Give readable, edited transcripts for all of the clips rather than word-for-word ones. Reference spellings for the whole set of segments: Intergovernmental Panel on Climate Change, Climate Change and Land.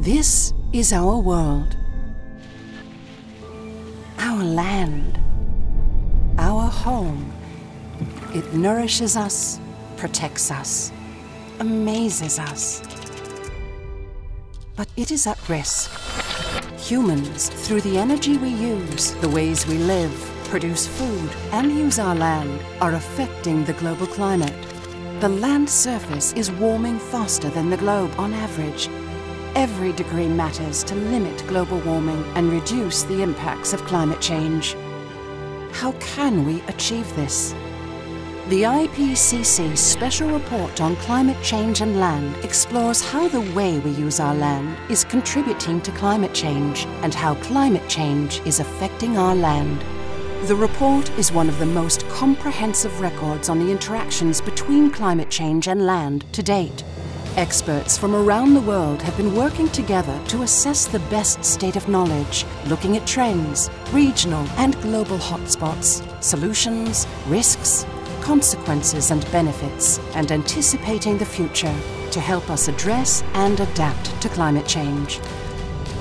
This is our world, our land, our home. It nourishes us, protects us, amazes us. But it is at risk. Humans, through the energy we use, the ways we live, produce food, and use our land, are affecting the global climate. The land surface is warming faster than the globe on average. Every degree matters to limit global warming and reduce the impacts of climate change. How can we achieve this? The IPCC Special Report on Climate Change and Land explores how the way we use our land is contributing to climate change and how climate change is affecting our land. The report is one of the most comprehensive records on the interactions between climate change and land to date. Experts from around the world have been working together to assess the best state of knowledge, looking at trends, regional and global hotspots, solutions, risks, consequences and benefits, and anticipating the future to help us address and adapt to climate change.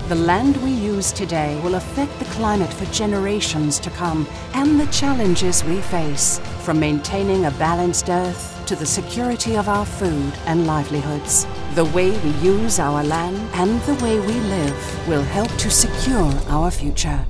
The land we use today will affect the climate for generations to come, and the challenges we face, from maintaining a balanced earth to the security of our food and livelihoods. The way we use our land and the way we live will help to secure our future.